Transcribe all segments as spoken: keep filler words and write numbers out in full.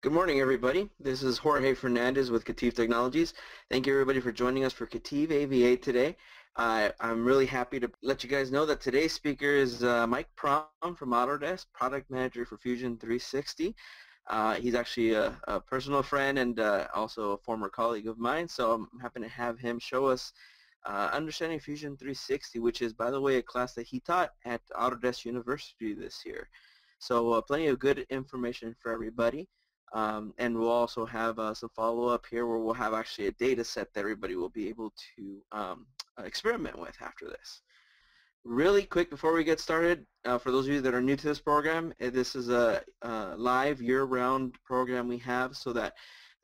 Good morning, everybody. This is Jorge Fernandez with KETIV Technologies. Thank you, everybody, for joining us for KETIV A V A today. Uh, I'm really happy to let you guys know that today's speaker is uh, Mike Prum from Autodesk, Product Manager for Fusion three sixty. Uh, he's actually a, a personal friend and uh, also a former colleague of mine, so I'm happy to have him show us uh, Understanding Fusion three sixty, which is, by the way, a class that he taught at Autodesk University this year. So uh, plenty of good information for everybody. Um, and we'll also have uh, some follow-up here where we'll have actually a data set that everybody will be able to um, experiment with after this. Really quick before we get started, uh, for those of you that are new to this program, this is a, a live year-round program we have so that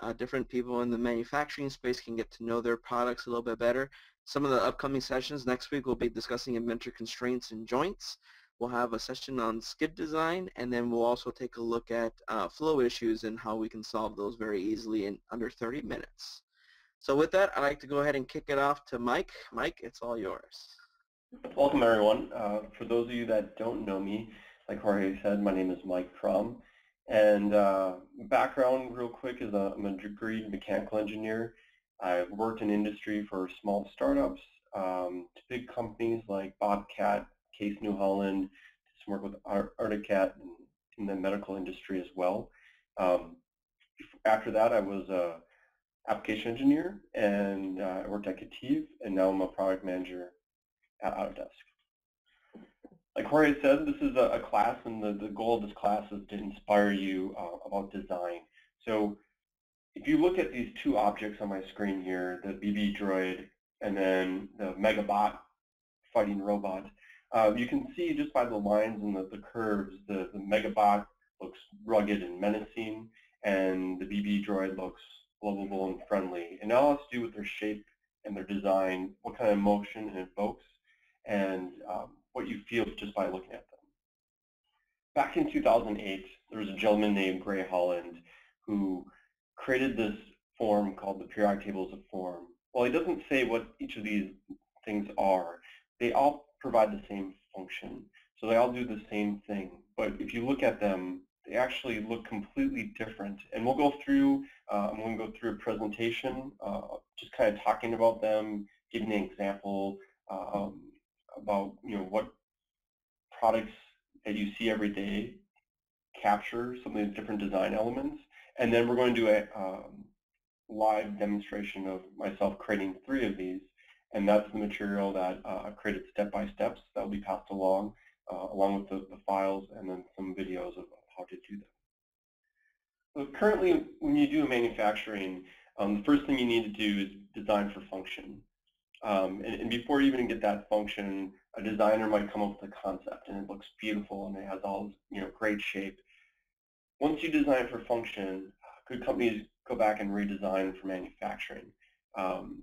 uh, different people in the manufacturing space can get to know their products a little bit better. Some of the upcoming sessions next week we'll be discussing inventor constraints and joints. We'll have a session on skid design, and then we'll also take a look at uh, flow issues and how we can solve those very easily in under thirty minutes. So with that, I'd like to go ahead and kick it off to Mike. Mike, it's all yours. Welcome, everyone. Uh, for those of you that don't know me, like Jorge said, my name is Mike Prum. And uh, background real quick is uh, I'm a degreed mechanical engineer. I've worked in industry for small startups um, to big companies like Bobcat, Case New Holland, some work with Articat in the medical industry as well. Um, after that, I was an application engineer, and uh, I worked at KETIV, and now I'm a product manager at Autodesk. Like Jorge said, this is a, a class, and the, the goal of this class is to inspire you uh, about design. So if you look at these two objects on my screen here, the B B droid and then the Megabot fighting robot, Uh, you can see just by the lines and the, the curves, the, the Megabot looks rugged and menacing, and the B B droid looks lovable and friendly. And it all has to do with their shape and their design, what kind of emotion it evokes, and um, what you feel just by looking at them. Back in two thousand eight, there was a gentleman named Gray Holland who created this form called the Periodic Tables of Form. Well, he doesn't say what each of these things are. They all provide the same function. So they all do the same thing. But if you look at them, they actually look completely different. And we'll go through, uh, I'm going to go through a presentation, uh, just kind of talking about them, giving an example um, about, you know, what products that you see every day capture some of these different design elements. And then we're going to do a um, live demonstration of myself creating three of these. And that's the material that uh, I've created step-by-steps that will be passed along, uh, along with the, the files and then some videos of how to do them. So currently, when you do manufacturing, um, the first thing you need to do is design for function. Um, and, and before you even get that function, a designer might come up with a concept, and it looks beautiful, and it has all this, you know, great shape. Once you design for function, good companies go back and redesign for manufacturing. Um,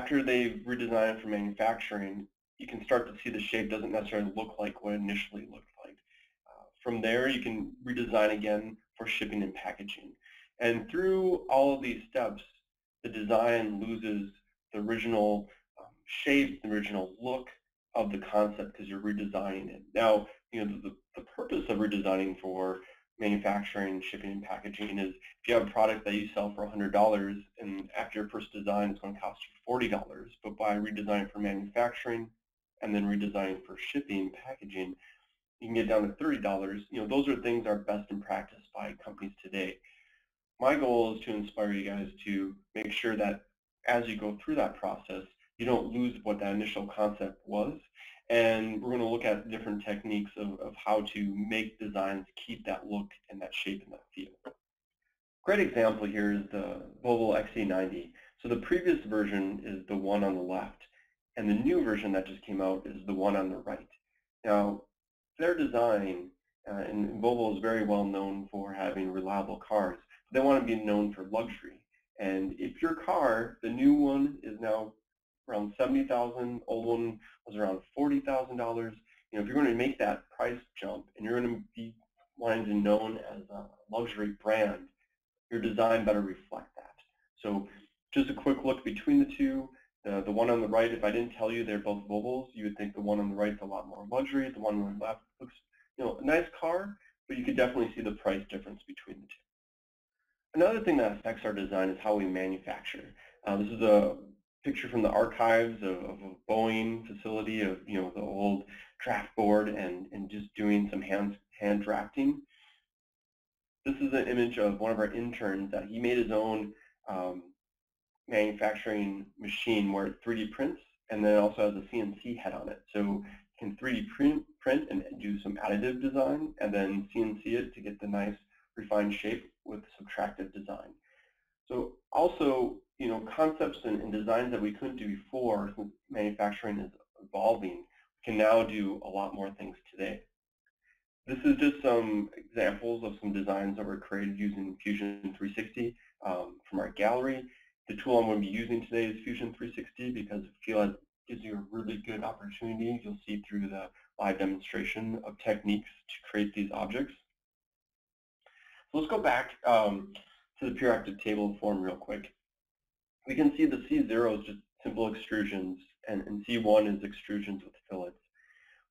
After they've redesigned for manufacturing, you can start to see the shape doesn't necessarily look like what it initially looked like. Uh, from there, you can redesign again for shipping and packaging. And through all of these steps, the design loses the original um, shape, the original look of the concept because you're redesigning it. Now, you know, the, the purpose of redesigning for manufacturing, shipping, and packaging is if you have a product that you sell for one hundred dollars and after your first design it's going to cost you forty dollars, but by redesigning for manufacturing and then redesigning for shipping and packaging, you can get down to thirty dollars. You know, those are things that are best in practice by companies today. My goal is to inspire you guys to make sure that as you go through that process, you don't lose what that initial concept was. And we're going to look at different techniques of, of how to make designs keep that look and that shape and that feel. Great example here is the Volvo X C ninety. So the previous version is the one on the left, and the new version that just came out is the one on the right. Now, their design, uh, and Volvo is very well known for having reliable cars, but they want to be known for luxury. And if your car, the new one, is now around seventy thousand dollars, old one was around forty thousand dollars. You know, if you're going to make that price jump and you're going to be wanting to be known as a luxury brand, your design better reflect that. So just a quick look between the two. Uh, the one on the right, if I didn't tell you they're both Volvos, you would think the one on the right is a lot more luxury. The one on the left looks, you know, a nice car, but you could definitely see the price difference between the two. Another thing that affects our design is how we manufacture. Uh, this is a picture from the archives of, of a Boeing facility of, you know, the old draft board and, and just doing some hand, hand drafting. This is an image of one of our interns that he made his own um, manufacturing machine where it three D prints and then also has a C N C head on it. So you can three D print, print and do some additive design and then C N C it to get the nice refined shape with subtractive design. So also, you know, concepts and, and designs that we couldn't do before, since manufacturing is evolving, we can now do a lot more things today. This is just some examples of some designs that were created using Fusion three sixty um, from our gallery. The tool I'm going to be using today is Fusion three sixty because I feel it gives you a really good opportunity. You'll see through the live demonstration of techniques to create these objects. So let's go back um, to the periodic table of form real quick. We can see the C zero is just simple extrusions, and, and C one is extrusions with fillets.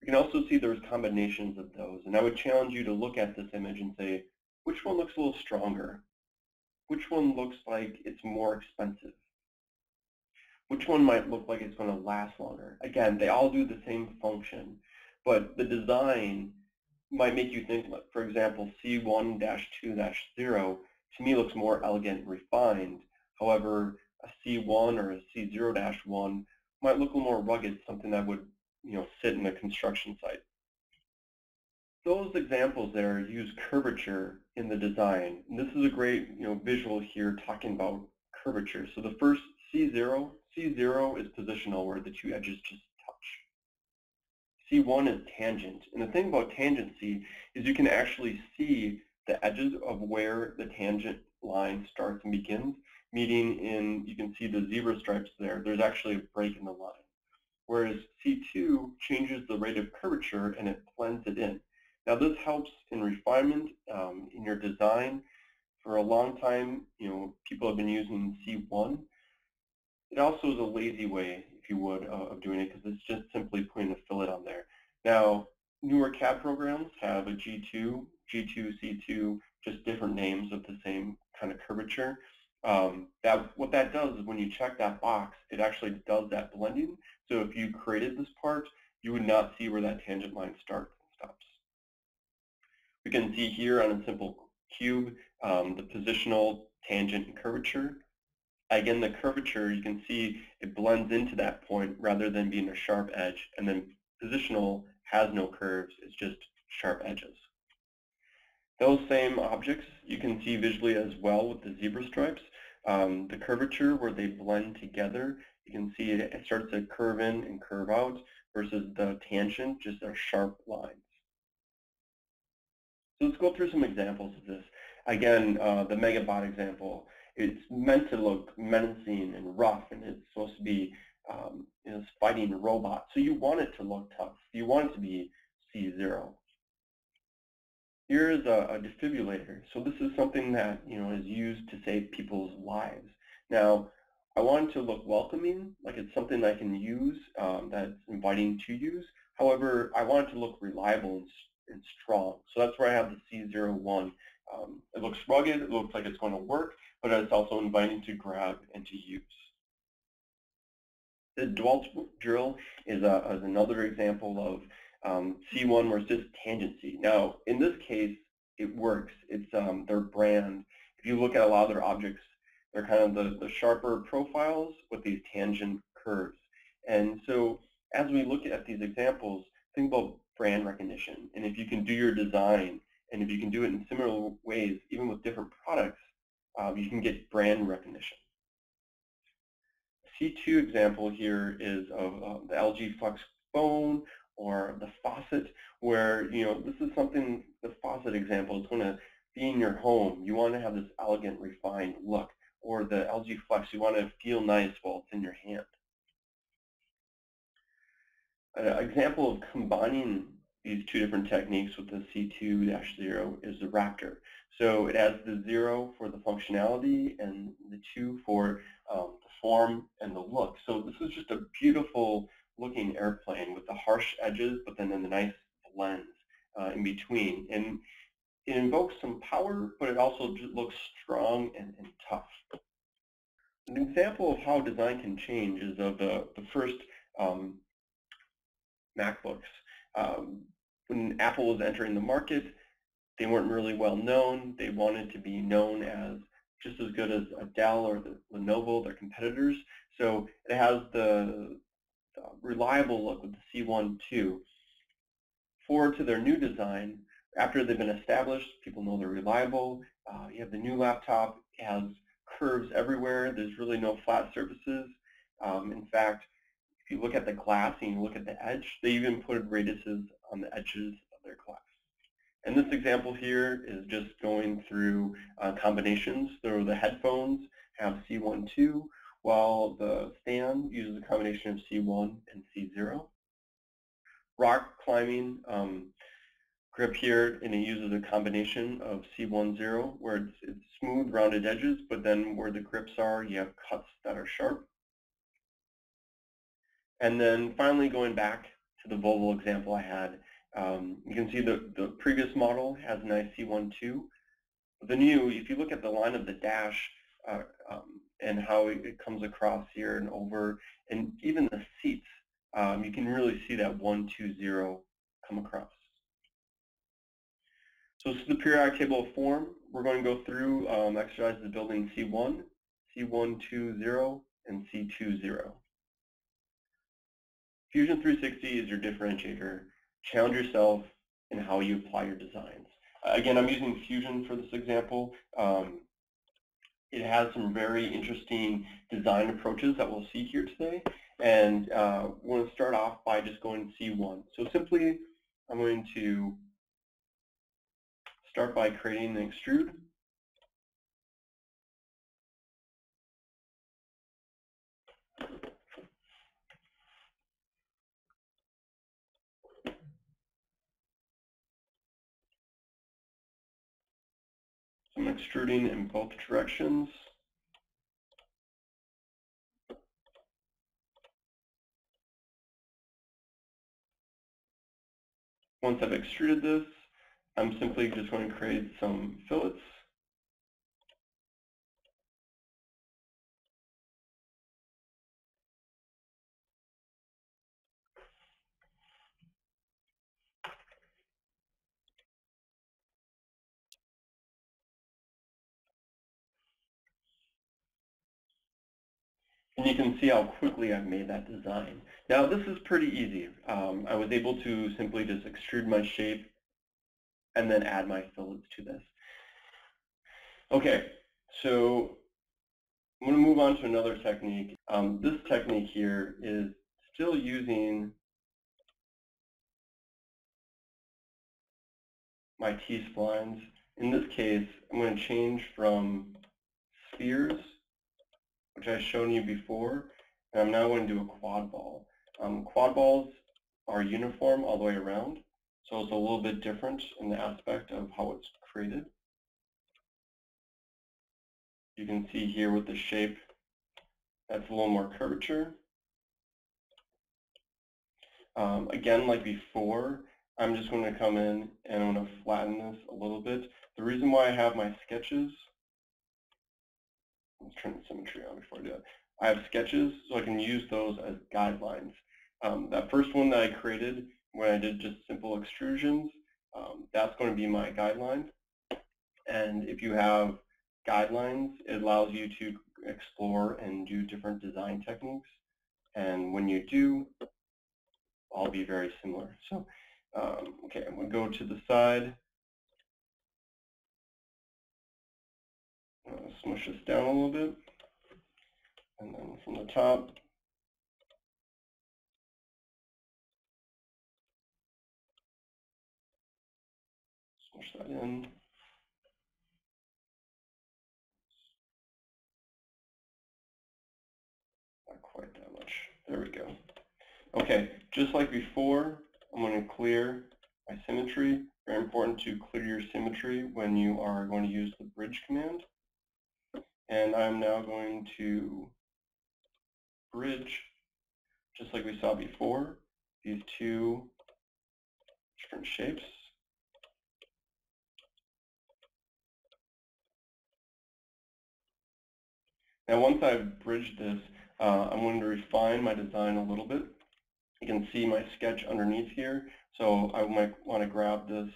We can also see there's combinations of those, and I would challenge you to look at this image and say, which one looks a little stronger? Which one looks like it's more expensive? Which one might look like it's going to last longer? Again, they all do the same function, but the design might make you think, like, for example, C one dash two dash zero to me looks more elegant and refined. However, a C one or a C zero dash one might look a little more rugged, something that would, you know, sit in a construction site. Those examples there use curvature in the design. And this is a great, you know, visual here talking about curvature. So the first C zero, C zero is positional where the two edges just touch. C one is tangent. And the thing about tangency is you can actually see the edges of where the tangent line starts and begins, meeting in, you can see the zebra stripes there. There's actually a break in the line. Whereas C two changes the rate of curvature and it blends it in. Now this helps in refinement, um, in your design. For a long time, you know, people have been using C one. It also is a lazy way, if you would, uh, of doing it because it's just simply putting a fillet on there. Now, newer C A D programs have a G two, G two, C two, just different names of the same kind of curvature. Um, that, what that does is when you check that box, it actually does that blending. So if you created this part, you would not see where that tangent line starts and stops. We can see here on a simple cube, um, the positional, tangent, and curvature. Again, the curvature, you can see it blends into that point rather than being a sharp edge. And then positional has no curves, it's just sharp edges. Those same objects you can see visually as well with the zebra stripes. Um, the curvature where they blend together, you can see it starts to curve in and curve out versus the tangent, just their sharp lines. So let's go through some examples of this. Again, uh, the Megabot example, it's meant to look menacing and rough, and it's supposed to be um, you know, fighting a robot. So you want it to look tough. You want it to be C zero. Here is a, a defibrillator. So this is something that, you know, is used to save people's lives. Now, I want it to look welcoming, like it's something I can use, um, that's inviting to use. However, I want it to look reliable and, and strong. So that's where I have the C zero one. Um, it looks rugged, it looks like it's going to work, but it's also inviting to grab and to use. The DeWalt drill is, a, is another example of Um, C one where it's just tangency. Now, in this case, it works. It's um, their brand. If you look at a lot of their objects, they're kind of the, the sharper profiles with these tangent curves. And so as we look at these examples, think about brand recognition. And if you can do your design, and if you can do it in similar ways, even with different products, um, you can get brand recognition. C two example here is of uh, the L G Flex phone, or the faucet, where, you know, this is something, the faucet example is going to be in your home. You want to have this elegant, refined look. Or the L G Flex, you want to feel nice while it's in your hand. An example of combining these two different techniques with the C two dash zero is the Raptor. So it has the zero for the functionality and the two for um, the form and the look. So this is just a beautiful looking airplane with the harsh edges, but then, then the nice blends uh, in between. And It invokes some power, but it also looks strong and, and tough. An example of how design can change is of the, the first um, MacBooks. Um, when Apple was entering the market, they weren't really well known. They wanted to be known as just as good as a Dell or the Lenovo, their competitors. So it has the, the reliable look with the C one two. Forward to their new design, after they've been established, people know they're reliable. Uh, you have the new laptop. It has curves everywhere. There's really no flat surfaces. Um, in fact, if you look at the glass and you look at the edge, they even put radiuses on the edges of their glass. And this example here is just going through uh, combinations. So the headphones have C one two, while the stand uses a combination of C one and C zero. Rock climbing um, grip here, and it uses a combination of C one zero, where it's, it's smooth, rounded edges, but then where the grips are, you have cuts that are sharp. And then finally, going back to the Volvo example I had, Um, you can see the, the previous model has an I C one two. The new, if you look at the line of the dash uh, um, and how it, it comes across here and over, and even the seats, um, you can really see that one two zero come across. So this is the periodic table of form. We're going to go through um, exercises of building C one, C one two zero, and C two zero. Fusion three sixty is your differentiator. Challenge yourself in how you apply your designs. Again, I'm using Fusion for this example. Um, it has some very interesting design approaches that we'll see here today. And uh, we're going to start off by just going C one. So simply, I'm going to start by creating an extrude. I'm extruding in both directions. Once I've extruded this, I'm simply just going to create some fillets. And you can see how quickly I've made that design. Now, this is pretty easy. Um, I was able to simply just extrude my shape and then add my fillets to this. Okay, so I'm going to move on to another technique. Um, this technique here is still using my T-splines. In this case, I'm going to change from spheres, which I've shown you before, and I'm now going to do a quad ball. Um, quad balls are uniform all the way around, so it's a little bit different in the aspect of how it's created. You can see here with the shape, that's a little more curvature. Um, again, like before, I'm just going to come in and I'm going to flatten this a little bit. The reason why I have my sketches, let's turn the symmetry on before I do that. I have sketches, so I can use those as guidelines. Um, that first one that I created when I did just simple extrusions, um, that's going to be my guideline. And if you have guidelines, it allows you to explore and do different design techniques. And when you do, all be very similar. So, um, okay, I'm going to go to the side. I'll smush this down a little bit, and then from the top, smush that in. Not quite that much. There we go. Okay, just like before, I'm going to clear my symmetry. Very important to clear your symmetry when you are going to use the bridge command. And I'm now going to bridge, just like we saw before, these two different shapes. Now, once I've bridged this, uh, I'm going to refine my design a little bit. You can see my sketch underneath here, so I might want to grab this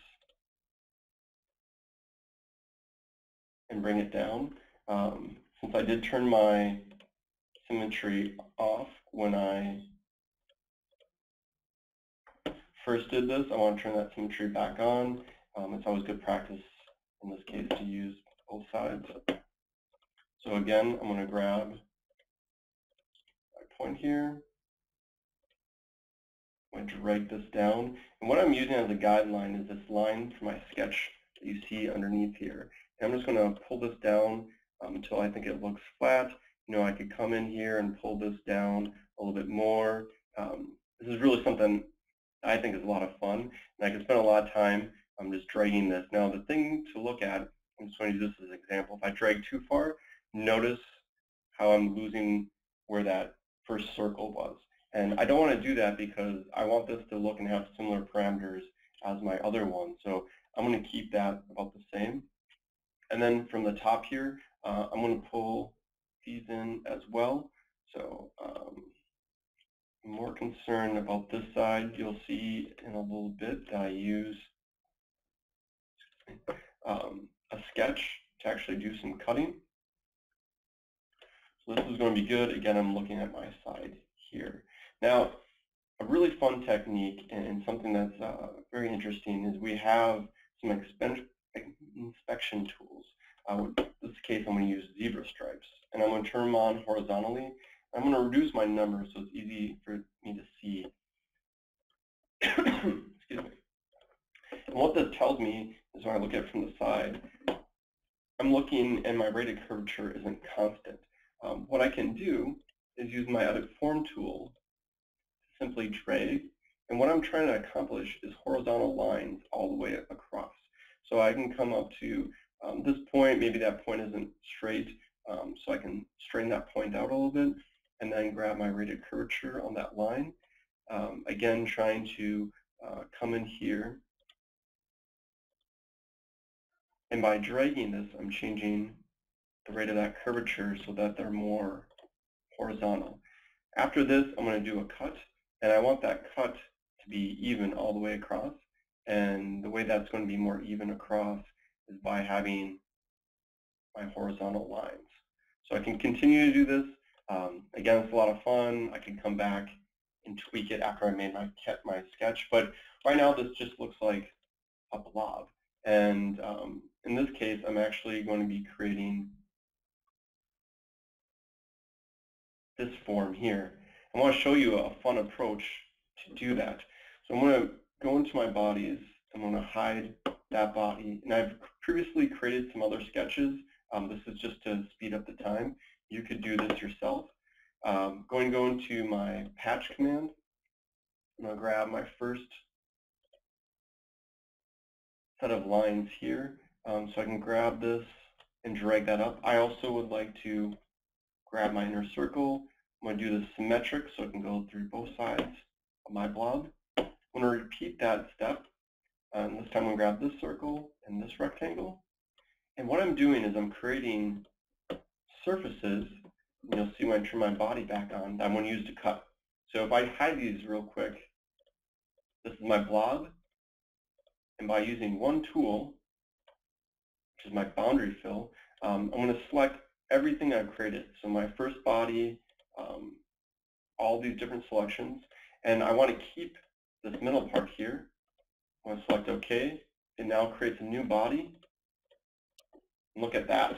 and bring it down. Um, since I did turn my symmetry off when I first did this, I want to turn that symmetry back on. Um, it's always good practice in this case to use both sides. So again, I'm going to grab my point here. I'm going to drag this down. And what I'm using as a guideline is this line for my sketch that you see underneath here. And I'm just going to pull this down um, until I think it looks flat. You know, I could come in here and pull this down a little bit more. Um, this is really something I think is a lot of fun, and I can spend a lot of time um, just dragging this. Now, the thing to look at, I'm just going to use this as an example. If I drag too far, notice how I'm losing where that first circle was. And I don't want to do that because I want this to look and have similar parameters as my other one. So I'm going to keep that about the same. And then from the top here, uh, I'm going to pull these in as well. So um, I'm more concerned about this side. You'll see in a little bit that I use um, a sketch to actually do some cutting. So this is going to be good. Again, I'm looking at my side here. Now, a really fun technique and something that's uh, very interesting is we have some inspection tools. Uh, in this case, I'm going to use zebra stripes, and I'm going to turn them on horizontally. I'm going to reduce my numbers so it's easy for me to see. Excuse me. And what this tells me is when I look at it from the side, I'm looking, and my rate of curvature isn't constant. Um, what I can do is use my Edit Form tool. Simply drag, and what I'm trying to accomplish is horizontal lines all the way across. So I can come up to um, this point, maybe that point isn't straight, um, so I can straighten that point out a little bit, and then grab my rate of curvature on that line. Um, again, trying to uh, come in here, and by dragging this, I'm changing the rate of that curvature so that they're more horizontal. After this, I'm going to do a cut. And I want that cut to be even all the way across. And the way that's going to be more even across is by having my horizontal lines. So I can continue to do this. Um, again, it's a lot of fun. I can come back and tweak it after I made my, my sketch. But right now, this just looks like a blob. And um, in this case, I'm actually going to be creating this form here. I want to show you a fun approach to do that. So I'm going to go into my bodies. I'm going to hide that body. And I've previously created some other sketches. Um, this is just to speed up the time. You could do this yourself. Um, going to go into my patch command. I'm going to grab my first set of lines here. Um, so I can grab this and drag that up. I also would like to grab my inner circle. I'm going to do this symmetric so it can go through both sides of my blob. I'm going to repeat that step. And this time I'm going to grab this circle and this rectangle. And what I'm doing is I'm creating surfaces. And you'll see when I turn my body back on that I'm going to use to cut. So if I hide these real quick, this is my blob. And by using one tool, which is my boundary fill, um, I'm going to select everything I've created. So my first body, Um, all these different selections, and I want to keep this middle part here. I'm going to select OK. It now creates a new body. And look at that.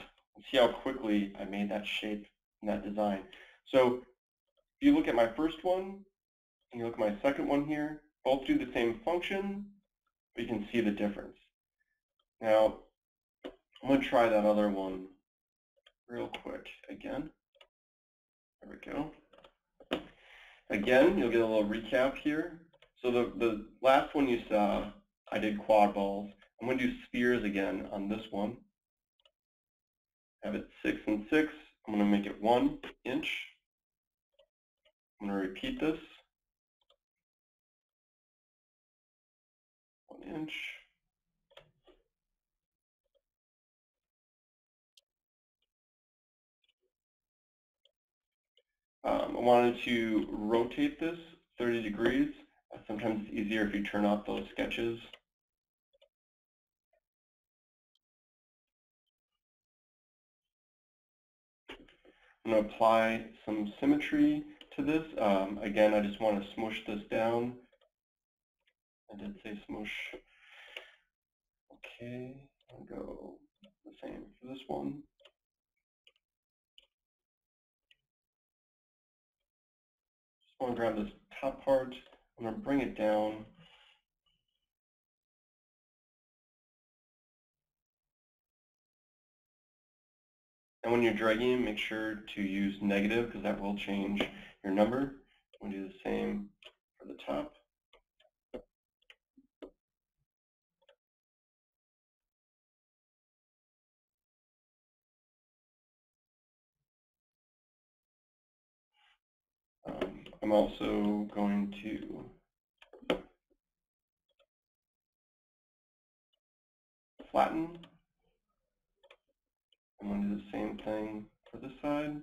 See how quickly I made that shape and that design. So if you look at my first one, and you look at my second one here, both do the same function, but you can see the difference. Now, I'm going to try that other one real quick again. There we go. Again, you'll get a little recap here. So the, the last one you saw, I did quad balls. I'm going to do spheres again on this one. Have it six and six. I'm going to make it one inch. I'm going to repeat this. One inch. Um, I wanted to rotate this thirty degrees. Uh, sometimes it's easier if you turn off those sketches. I'm going to apply some symmetry to this. Um, again, I just want to smoosh this down. I did say smoosh. Okay, I'll go the same for this one. Just want to grab this top part. I'm going to bring it down. And when you're dragging, make sure to use negative because that will change your number. We'll do the same for the top. Um, I'm also going to flatten. I'm going to do the same thing for this side.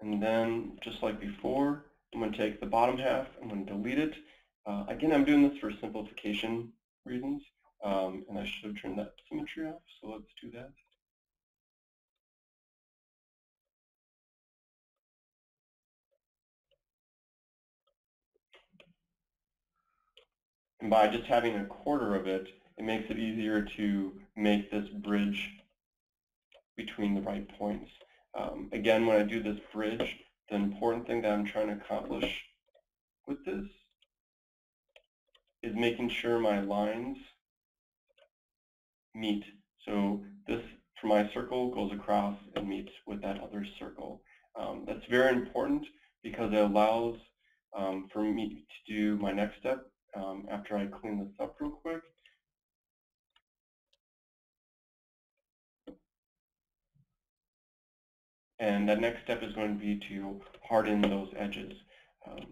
And then, just like before, I'm going to take the bottom half, I'm going to delete it. Uh, again, I'm doing this for simplification reasons, um, and I should have turned that symmetry off, so let's do that. And by just having a quarter of it, it makes it easier to make this bridge between the right points. Um, again, when I do this bridge, the important thing that I'm trying to accomplish with this is making sure my lines meet. So this, for my circle, goes across and meets with that other circle. Um, that's very important because it allows um, for me to do my next step. Um, after I clean this up real quick, and that next step is going to be to harden those edges. Um,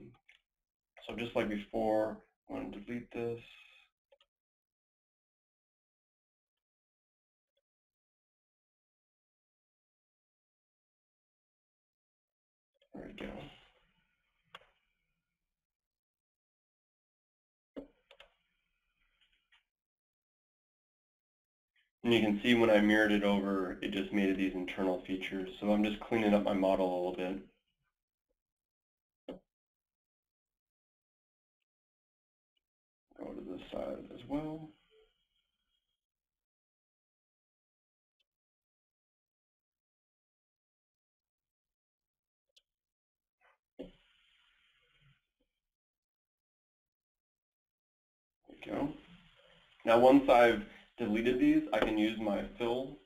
so just like before, I'm going to delete this. There we go. And you can see when I mirrored it over, it just made these internal features. So I'm just cleaning up my model a little bit. Go to this side as well. There we go. Now once I've deleted these, I can use my fill.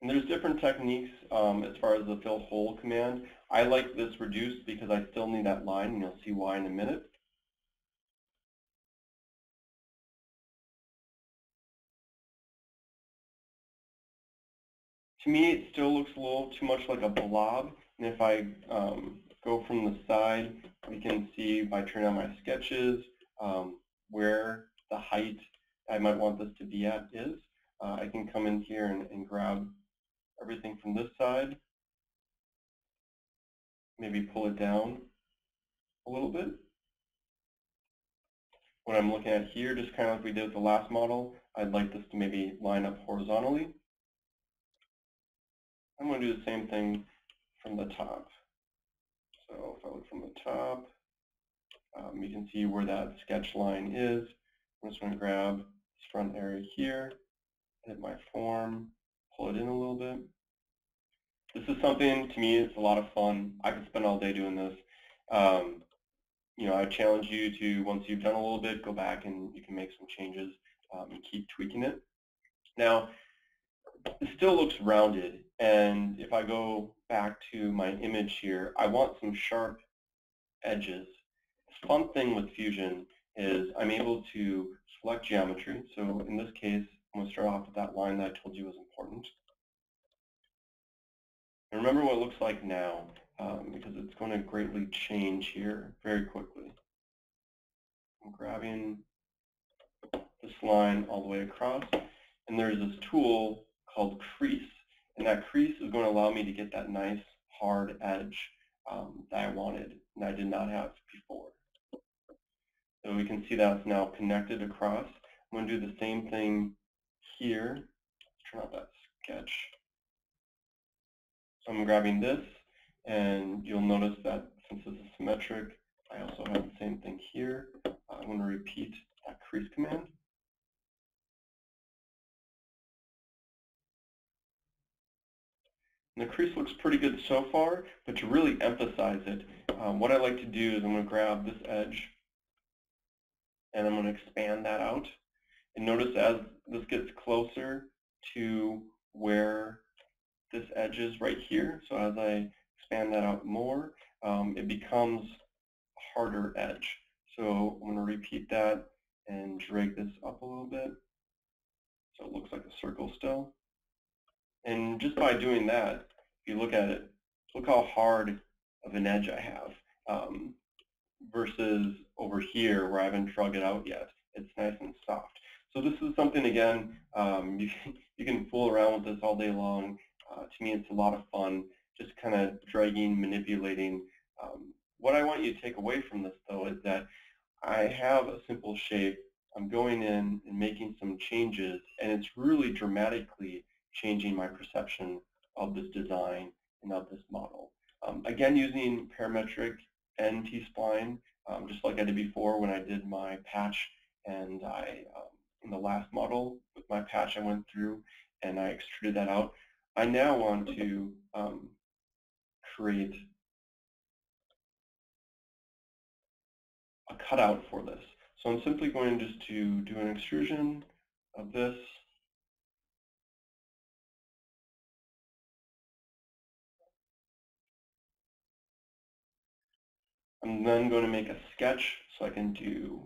And there's different techniques um, as far as the fill hole command. I like this reduced because I still need that line, and you'll see why in a minute. To me, it still looks a little too much like a blob, and if I um, go from the side, we can see by turning on my sketches um, where the height I might want this to be at is. Uh, I can come in here and, and grab everything from this side, maybe pull it down a little bit. What I'm looking at here, just kind of like we did with the last model, I'd like this to maybe line up horizontally. I'm going to do the same thing from the top. So if I look from the top, um, you can see where that sketch line is. I'm just going to grab this front area here, hit my form, pull it in a little bit. This is something, to me, it's a lot of fun. I could spend all day doing this. Um, you know, I challenge you to, once you've done a little bit, go back and you can make some changes um, and keep tweaking it. Now, it still looks rounded, and if I go back to my image here, I want some sharp edges. The fun thing with Fusion is I'm able to select geometry. So in this case, I'm going to start off with that line that I told you was important. And remember what it looks like now, um, because it's going to greatly change here very quickly. I'm grabbing this line all the way across, and there's this tool called crease, and that crease is going to allow me to get that nice hard edge um, that I wanted and I did not have before. So we can see that's now connected across. I'm going to do the same thing here. Let's turn off that sketch. So I'm grabbing this, and you'll notice that since this is symmetric, I also have the same thing here. I'm going to repeat that crease command. And the crease looks pretty good so far, but to really emphasize it, um, what I like to do is I'm going to grab this edge, and I'm going to expand that out. And notice as this gets closer to where this edge is right here, so as I expand that out more, um, it becomes a harder edge. So I'm going to repeat that and drag this up a little bit so it looks like a circle still. And just by doing that, if you look at it, look how hard of an edge I have um, versus over here where I haven't drug it out yet. It's nice and soft. So this is something, again, um, you, can, you can fool around with this all day long. Uh, to me, it's a lot of fun, just kind of dragging, manipulating. Um, what I want you to take away from this, though, is that I have a simple shape. I'm going in and making some changes, and it's really dramatically changing my perception of this design and of this model. Um, again, using parametric and T-spline, um, just like I did before when I did my patch, and I, um, in the last model with my patch, I went through and I extruded that out. I now want to um, create a cutout for this. So I'm simply going just to do an extrusion of this. I'm then going to make a sketch, so I can do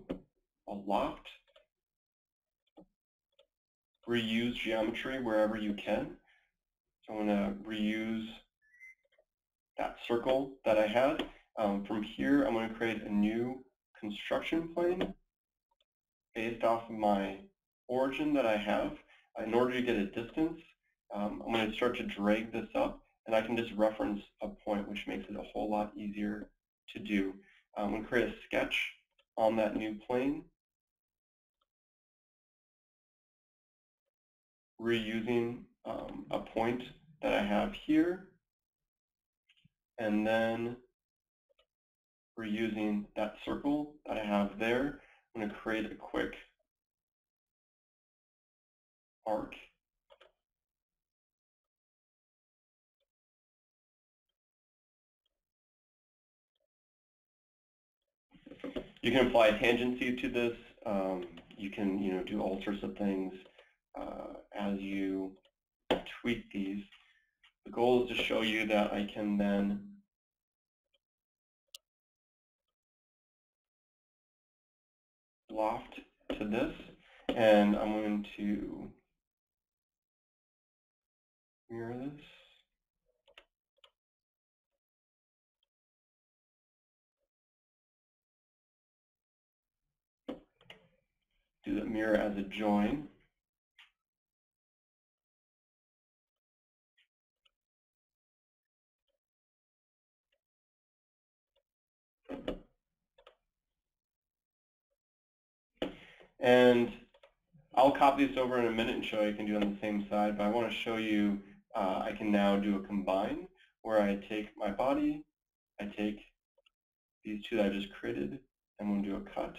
a loft, reuse geometry wherever you can. So I'm going to reuse that circle that I had. Um, from here, I'm going to create a new construction plane based off of my origin that I have. In order to get a distance, um, I'm going to start to drag this up, and I can just reference a point, which makes it a whole lot easier to do. I'm going to create a sketch on that new plane, reusing um, a point that I have here, and then reusing that circle that I have there. I'm going to create a quick arc. You can apply tangency to this. Um, you can, you know, do all sorts of things uh, as you tweak these. The goal is to show you that I can then loft to this, and I'm going to mirror this. Do the mirror as a join. And I'll copy this over in a minute and show you I can do it on the same side, but I want to show you uh, I can now do a combine where I take my body, I take these two that I just created, and we'll do a cut.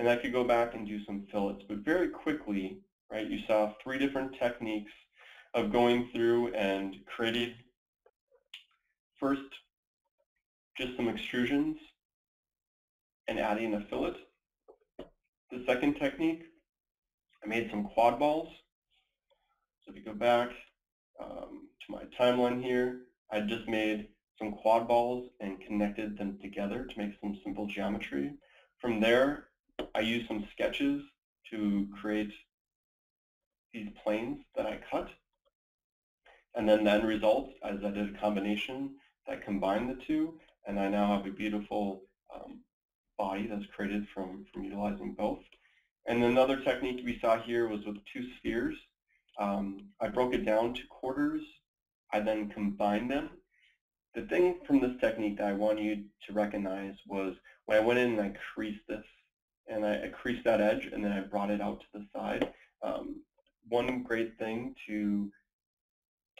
And I could go back and do some fillets, but very quickly, right, you saw three different techniques of going through and creating first just some extrusions and adding a fillet. The second technique, I made some quad balls. So if you go back um, to my timeline here, I just made some quad balls and connected them together to make some simple geometry. From there, I use some sketches to create these planes that I cut. and then the end result, as I did a combination that combined the two, and I now have a beautiful um, body that's created from, from utilizing both. And another technique we saw here was with two spheres. Um, I broke it down to quarters. I then combined them. The thing from this technique that I want you to recognize was when I went in and I creased this, and I, I creased that edge, and then I brought it out to the side. Um, one great thing to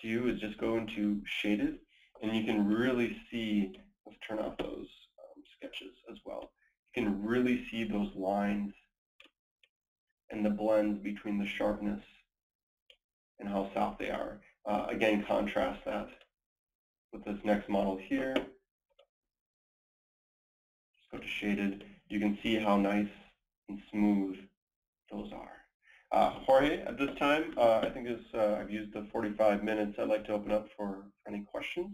do is just go into shaded, and you can really see, let's turn off those um, sketches as well. You can really see those lines and the blends between the sharpness and how soft they are. Uh, again, contrast that with this next model here. Just go to shaded. You can see how nice and smooth those are. Uh, Jorge, at this time, uh, I think it's, uh, I've used the forty-five minutes. I'd like to open up for any questions.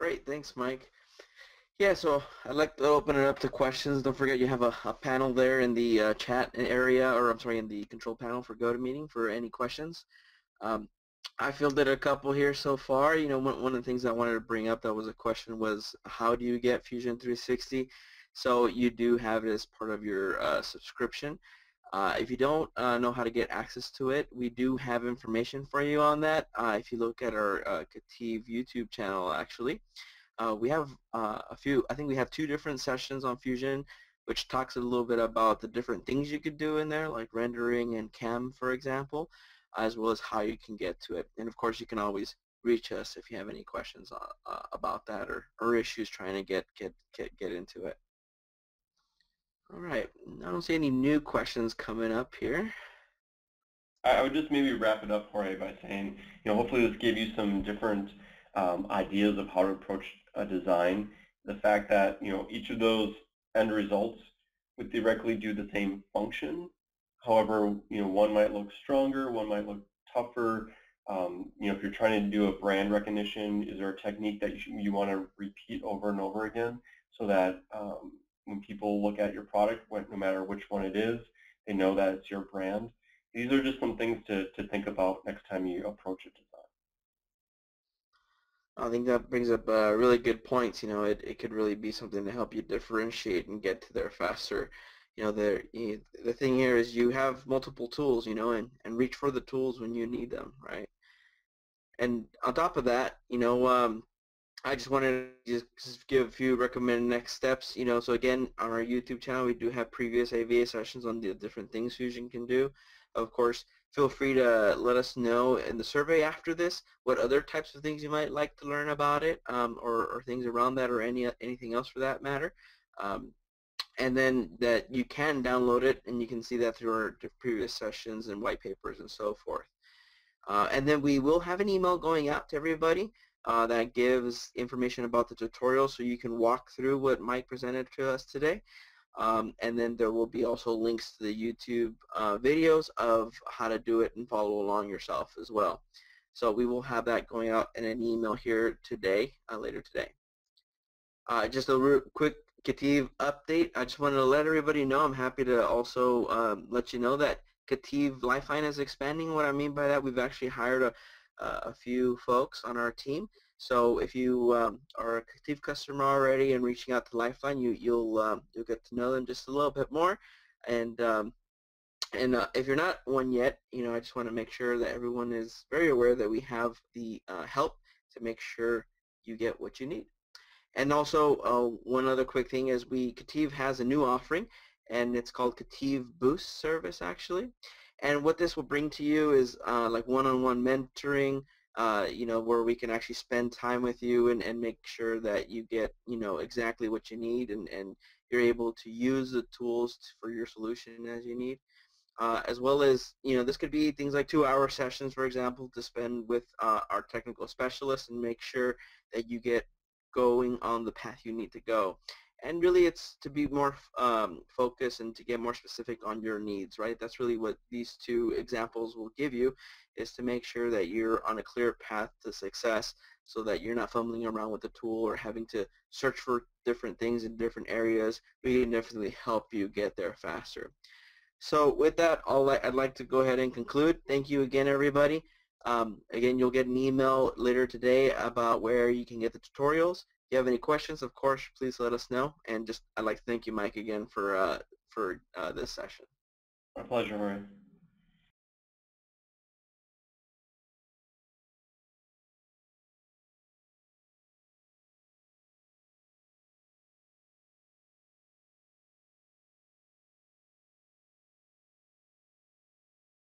Great, thanks, Mike. Yeah, so I'd like to open it up to questions. Don't forget you have a, a panel there in the uh, chat area, or I'm sorry, in the control panel for GoToMeeting for any questions. Um, I fielded a couple here so far. You know, one, one of the things I wanted to bring up that was a question was, how do you get Fusion three sixty? So you do have it as part of your uh, subscription. Uh, if you don't uh, know how to get access to it, we do have information for you on that. Uh, if you look at our uh, KETIV YouTube channel, actually, uh, we have uh, a few, I think we have two different sessions on Fusion, which talks a little bit about the different things you could do in there, like rendering and C A M, for example, as well as how you can get to it. And of course, you can always reach us if you have any questions on, uh, about that or, or issues trying to get, get, get, get into it. All right, I don't see any new questions coming up here. I would just maybe wrap it up for you by saying, you know, hopefully this gave you some different um, ideas of how to approach a design. The fact that, you know, each of those end results would directly do the same function. However, you know, one might look stronger, one might look tougher. Um, you know, if you're trying to do a brand recognition, is there a technique that you, should, you want to repeat over and over again so that um, when people look at your product, no matter which one it is, they know that it's your brand. These are just some things to, to think about next time you approach a design. I think that brings up uh, really good points. You know, it, it could really be something to help you differentiate and get to there faster. You know, there, you, the thing here is you have multiple tools, you know, and, and reach for the tools when you need them, right? And on top of that, you know, um, I just wanted to just give a few recommended next steps. You know, so again, on our YouTube channel, we do have previous A V A sessions on the different things Fusion can do. Of course, feel free to let us know in the survey after this what other types of things you might like to learn about it, um, or, or things around that, or any anything else for that matter. Um, and then that you can download it, and you can see that through our previous sessions and white papers and so forth. Uh, and then we will have an email going out to everybody. Uh, that gives information about the tutorial so you can walk through what Mike presented to us today. Um, and then there will be also links to the YouTube uh, videos of how to do it and follow along yourself as well. So we will have that going out in an email here today, uh, later today. Uh, just a real quick KETIV update. I just wanted to let everybody know, I'm happy to also um, let you know that KETIV Lifeline is expanding. What I mean by that, we've actually hired a Uh, a few folks on our team. So if you um, are a KETIV customer already and reaching out to Lifeline, you, you'll um, you'll get to know them just a little bit more. And um, and uh, if you're not one yet, you know, I just want to make sure that everyone is very aware that we have the uh, help to make sure you get what you need. And also uh, one other quick thing is we KETIV has a new offering, and it's called KETIV Boost Service actually. And what this will bring to you is uh, like one-on-one mentoring, uh, you know, where we can actually spend time with you and, and make sure that you get, you know, exactly what you need and, and you're able to use the tools for your solution as you need. Uh, as well as, you know, this could be things like two-hour sessions, for example, to spend with uh, our technical specialists and make sure that you get going on the path you need to go. And really, it's to be more um, focused and to get more specific on your needs, right? That's really what these two examples will give you, is to make sure that you're on a clear path to success so that you're not fumbling around with the tool or having to search for different things in different areas. We can definitely help you get there faster. So with that, I'll, I'd like to go ahead and conclude. Thank you again, everybody. Um, again, you'll get an email later today about where you can get the tutorials. If you have any questions, of course, please let us know. And just I'd like to thank you, Mike, again for, uh, for uh, this session. My pleasure, Marie.